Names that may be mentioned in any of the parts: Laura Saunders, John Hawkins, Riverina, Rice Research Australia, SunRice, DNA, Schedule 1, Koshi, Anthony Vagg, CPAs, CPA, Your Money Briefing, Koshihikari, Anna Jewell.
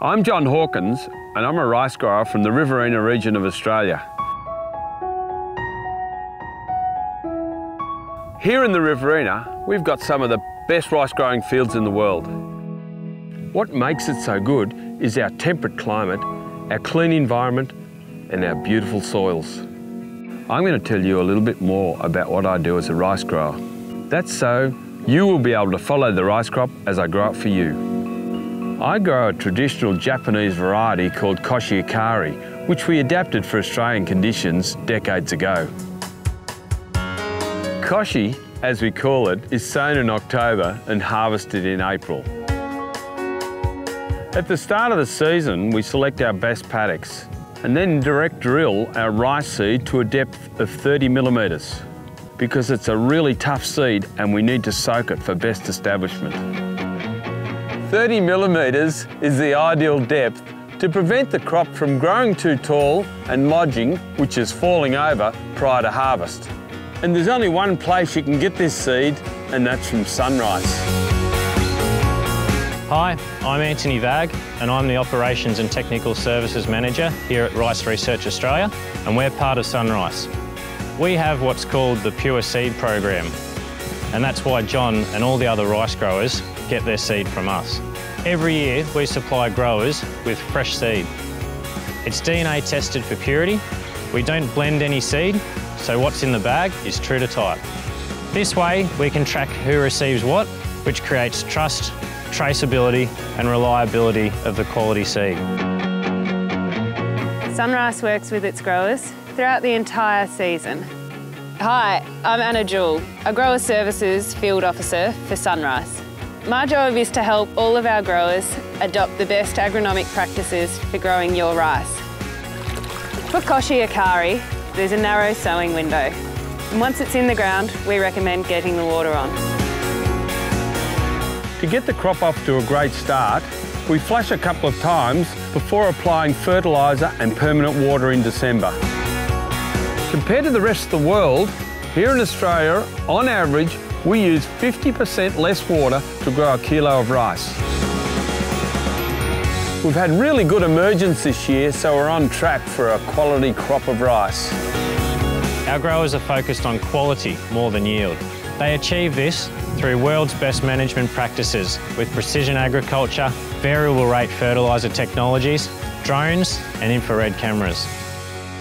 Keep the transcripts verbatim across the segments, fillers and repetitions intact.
I'm John Hawkins, and I'm a rice grower from the Riverina region of Australia. Here in the Riverina, we've got some of the best rice growing fields in the world. What makes it so good is our temperate climate, our clean environment, and our beautiful soils. I'm going to tell you a little bit more about what I do as a rice grower. That's so you will be able to follow the rice crop as I grow it for you. I grow a traditional Japanese variety called Koshihikari, which we adapted for Australian conditions decades ago. Koshi, as we call it, is sown in October and harvested in April. At the start of the season, we select our best paddocks and then direct drill our rice seed to a depth of thirty millimetres because it's a really tough seed and we need to soak it for best establishment. thirty millimetres is the ideal depth to prevent the crop from growing too tall and lodging, which is falling over prior to harvest. And there's only one place you can get this seed, and that's from SunRice. Hi, I'm Anthony Vagg and I'm the Operations and Technical Services Manager here at Rice Research Australia, and we're part of SunRice. We have what's called the Pure Seed Program, and that's why John and all the other rice growers get their seed from us. Every year we supply growers with fresh seed. It's D N A tested for purity. We don't blend any seed, so what's in the bag is true to type. This way we can track who receives what, which creates trust, traceability and reliability of the quality seed. SunRice works with its growers throughout the entire season. Hi, I'm Anna Jewell, a Grower Services Field Officer for SunRice. My job is to help all of our growers adopt the best agronomic practices for growing your rice. For Koshihikari, there's a narrow sowing window. And once it's in the ground, we recommend getting the water on. To get the crop off to a great start, we flash a couple of times before applying fertiliser and permanent water in December. Compared to the rest of the world, here in Australia, on average, we use fifty percent less water to grow a kilo of rice. We've had really good emergence this year, so we're on track for a quality crop of rice. Our growers are focused on quality more than yield. They achieve this through world's best management practices with precision agriculture, variable rate fertiliser technologies, drones and infrared cameras.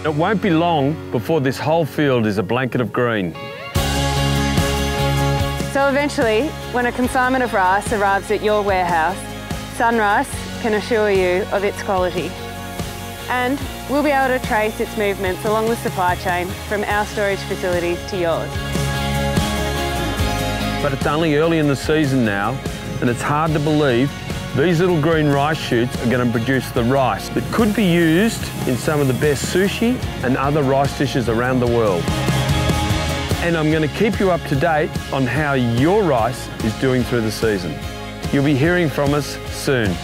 It won't be long before this whole field is a blanket of green. So eventually, when a consignment of rice arrives at your warehouse, SunRice can assure you of its quality. And we'll be able to trace its movements along the supply chain from our storage facilities to yours. But it's only early in the season now, and it's hard to believe these little green rice shoots are going to produce the rice that could be used in some of the best sushi and other rice dishes around the world. And I'm going to keep you up to date on how your rice is doing through the season. You'll be hearing from us soon.